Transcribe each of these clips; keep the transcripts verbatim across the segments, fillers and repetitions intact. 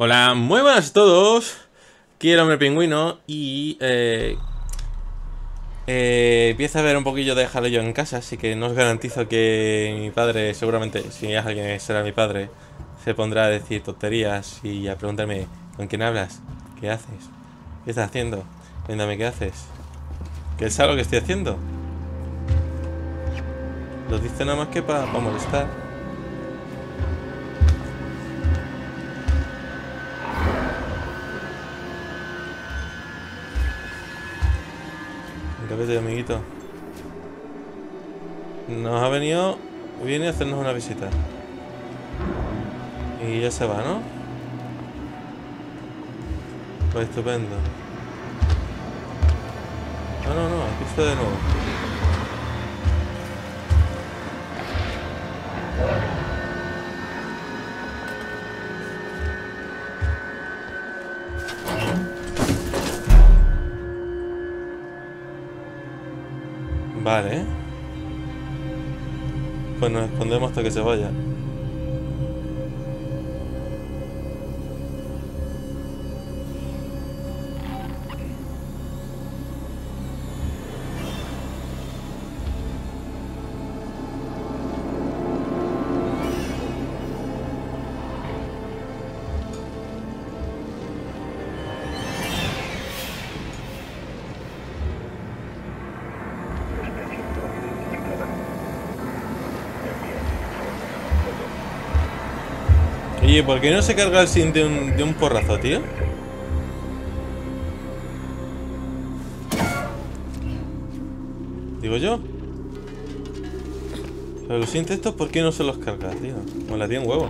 Hola, muy buenas a todos. Quiero Hombre Pingüino y eh, eh, empieza a haber un poquillo de jaleo en casa, así que no os garantizo que mi padre, seguramente, si es alguien que será mi padre, se pondrá a decir tonterías y a preguntarme ¿con quién hablas? ¿Qué haces? ¿Qué estás haciendo? Cuéntame, ¿qué haces? ¿Qué es algo que estoy haciendo? Lo dice nada más que para pa molestar. Vete, amiguito. Nos ha venido... Viene a hacernos una visita. Y ya se va, ¿no? Pues estupendo. No, no, no. Aquí está de nuevo. Vale. Pues nos escondemos hasta que se vaya. Oye, ¿por qué no se carga el sin de un, de un porrazo, tío? Digo yo. Pero los sientes estos, ¿por qué no se los carga, tío? Me la tiene un huevo.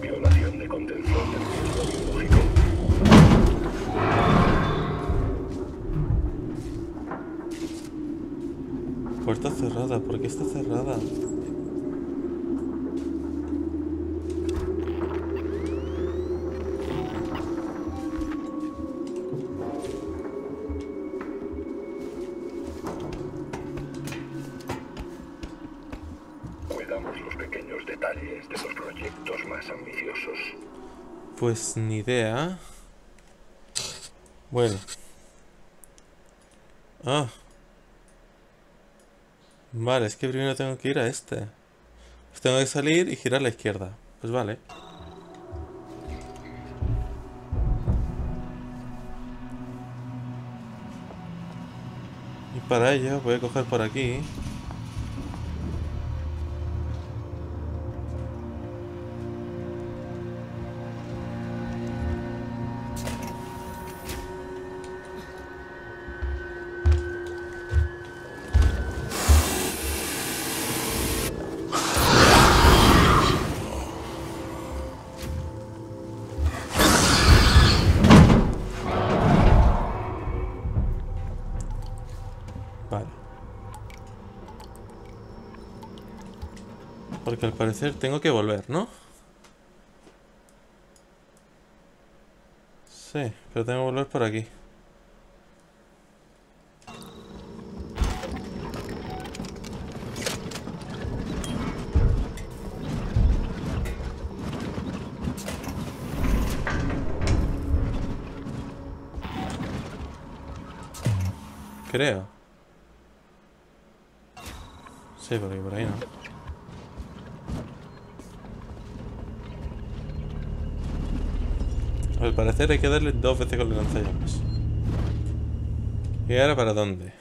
Violación de contención del ciclo biológico. Puerta cerrada, ¿por qué está cerrada? Pues ni idea. Bueno. Ah. Vale, es que primero tengo que ir a este. Pues tengo que salir y girar a la izquierda. Pues vale. Y para ello voy a coger por aquí. Porque al parecer tengo que volver, ¿no? Sí, pero tengo que volver por aquí. Creo. Sí, porque por ahí no. Al parecer hay que darle dos veces con el lanzallamas. ¿Y ahora para dónde?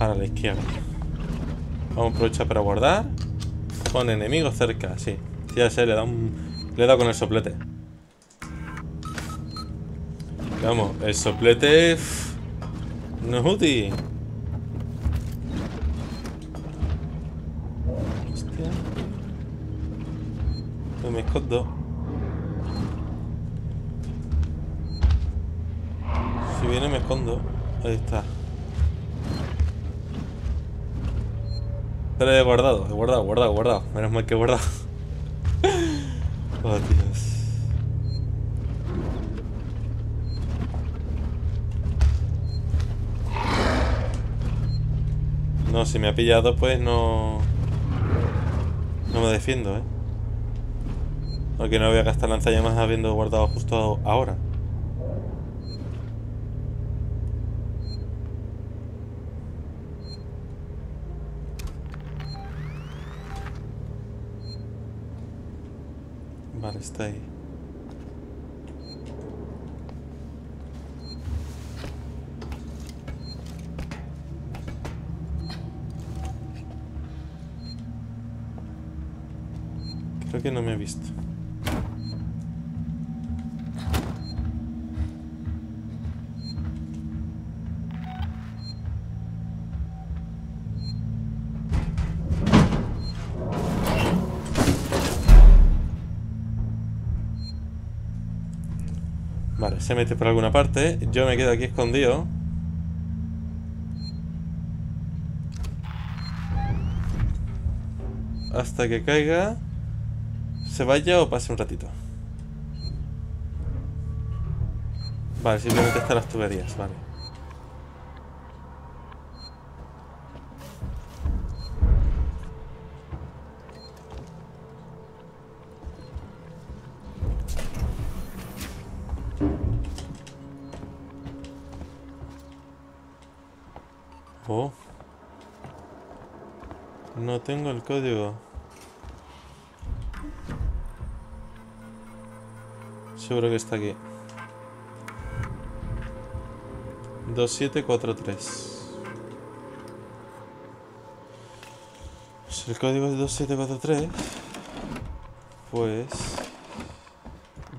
Para la izquierda. Vamos a aprovechar para guardar. Con enemigos cerca, sí. Ya sé, le da un... le he dado con el soplete. Vamos, el soplete... Pff, no es útil. Hostia. No me escondo. Si viene me escondo. Ahí está. Pero he guardado, he guardado, guardado, guardado. Menos mal que he guardado. Oh, Dios. No, si me ha pillado pues no... No me defiendo, eh. Porque no voy a gastar lanzallamas habiendo guardado justo ahora. Vale, está ahí. Creo que no me ha visto. Vale, se mete por alguna parte. Yo me quedo aquí escondido. Hasta que caiga, se vaya o pase un ratito. Vale, simplemente están las tuberías, vale. Oh. No tengo el código. Seguro que está aquí. dos siete cuatro tres. Si el código es dos siete cuatro tres, pues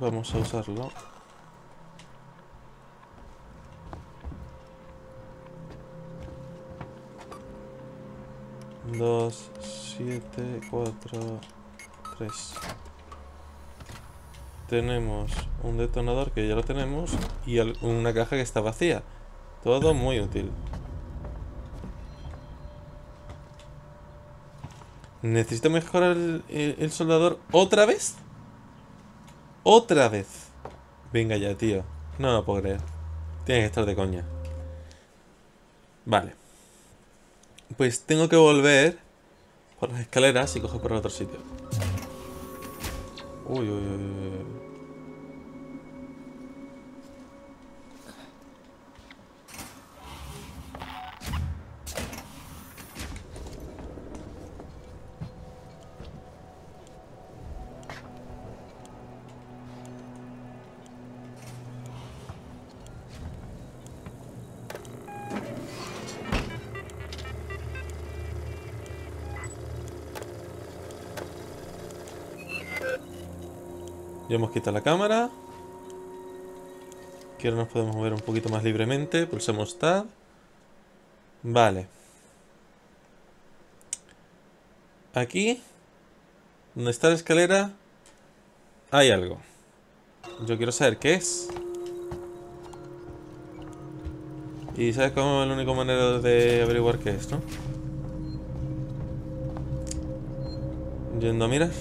vamos a usarlo. dos siete cuatro tres. Tenemos un detonador que ya lo tenemos y una caja que está vacía. Todo muy útil. ¿Necesito mejorar el, el, el soldador otra vez? ¡Otra vez! Venga ya, tío. No lo puedo creer. Tiene que estar de coña. Vale. Pues tengo que volver por las escaleras y coger por el otro sitio. Uy, uy, uy, uy. Ya hemos quitado la cámara. Que ahora nos podemos mover un poquito más libremente. Pulsamos Tab. Vale. Aquí, donde está la escalera, hay algo. Yo quiero saber qué es. Y sabes cómo es la única manera de averiguar qué es, ¿no? Yendo a mirar.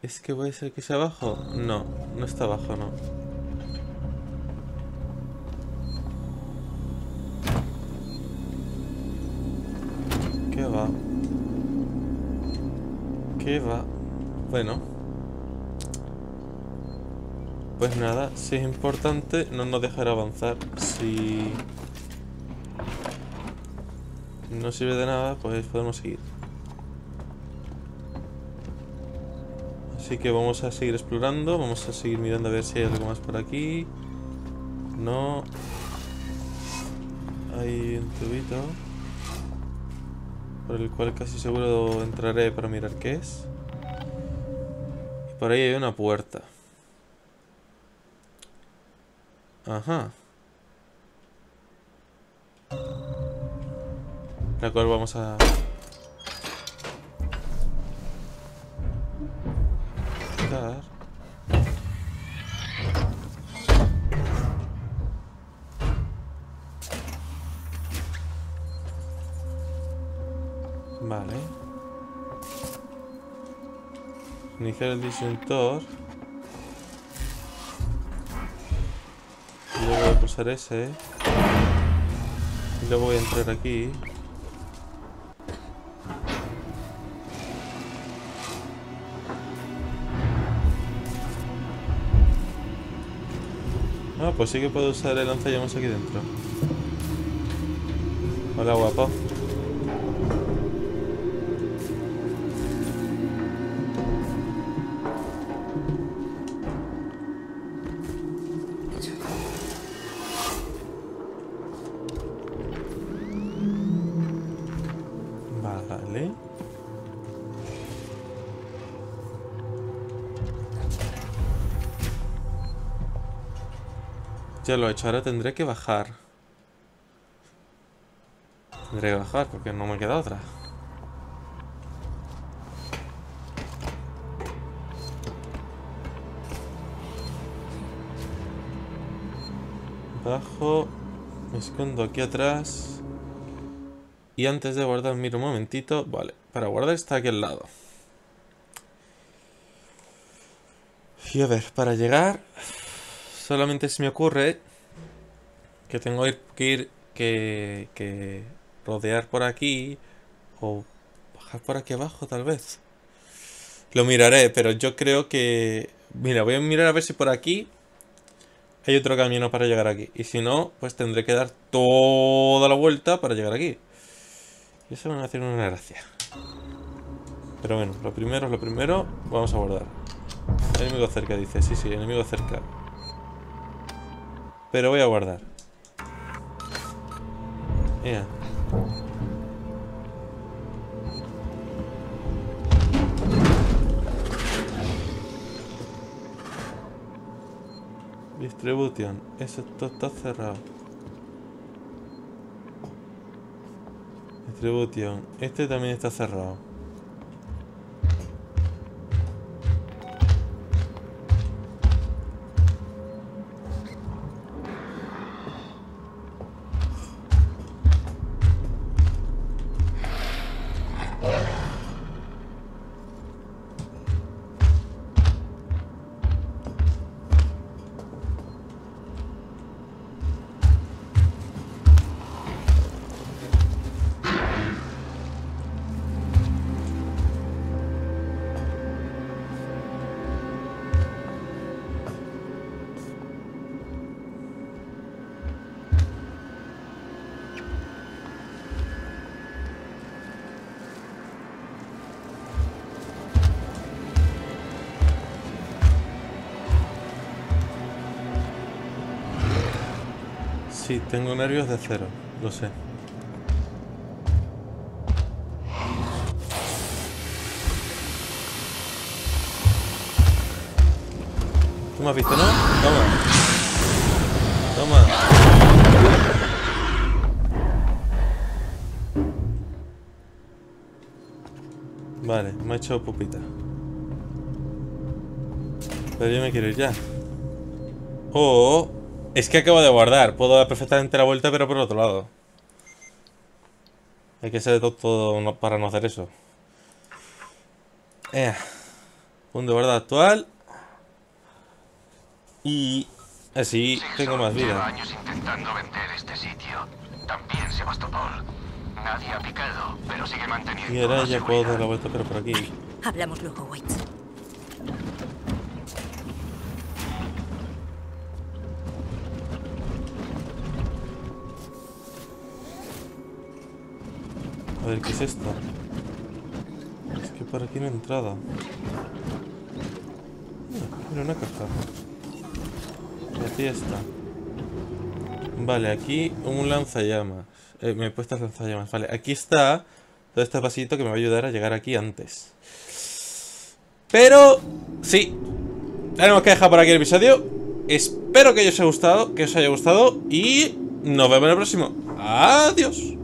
¿Es que puede ser que sea abajo? No, no está abajo, no. ¿Qué va? ¿Qué va? Bueno. Pues nada, si es importante, no nos dejará avanzar. Si no sirve de nada, pues podemos seguir. Así que vamos a seguir explorando, vamos a seguir mirando a ver si hay algo más por aquí. No. Hay un tubito por el cual casi seguro entraré para mirar qué es. Y por ahí hay una puerta. Ajá. La cual vamos a... Vale. Iniciar el disyuntor. Luego voy a pulsar ese. Y luego voy a entrar aquí. No, pues sí que puedo usar el lanzallamas aquí dentro. Hola, guapo. Ya lo he hecho, ahora tendré que bajar. Tendré que bajar porque no me queda otra. Bajo, me escondo aquí atrás. Y antes de guardar, miro un momentito. Vale, para guardar está aquí al lado. Y a ver, para llegar... Solamente se me ocurre que tengo que ir, que, que rodear por aquí o bajar por aquí abajo tal vez. Lo miraré, pero yo creo que... Mira, voy a mirar a ver si por aquí hay otro camino para llegar aquí. Y si no, pues tendré que dar toda la vuelta para llegar aquí. Y eso me va a hacer una gracia. Pero bueno, lo primero es lo primero. Vamos a guardar. Enemigo cerca, dice. Sí, sí, enemigo cerca. Pero voy a guardar. Yeah. Distribución. Eso está cerrado. Distribución. Este también está cerrado. Sí, tengo nervios de acero, lo sé. ¿Tú me has visto, no? Toma. Toma. Vale, me ha hecho pupita. Pero yo me quiero ir ya. Oh... Es que acabo de guardar, puedo dar perfectamente la vuelta, pero por otro lado. Hay que ser todo para no hacer eso. Eh, punto de guarda actual. Y así tengo más vida. Lleva años intentando vender este sitio. También Sebastopol. Nadie ha picado, pero sigue manteniendo. Y ahora ya puedo dar la vuelta, pero por aquí. Hablamos luego, Waits. A ver, ¿qué es esto? Es que por aquí no he entrado. Mira, mira, una caja. Y aquí está. Vale, aquí un lanzallamas. Eh, me he puesto lanzallamas. Vale, aquí está todo este pasito que me va a ayudar a llegar aquí antes. Pero, sí. Tenemos que dejar por aquí el episodio. Espero que os haya gustado, que os haya gustado. Y nos vemos en el próximo. Adiós.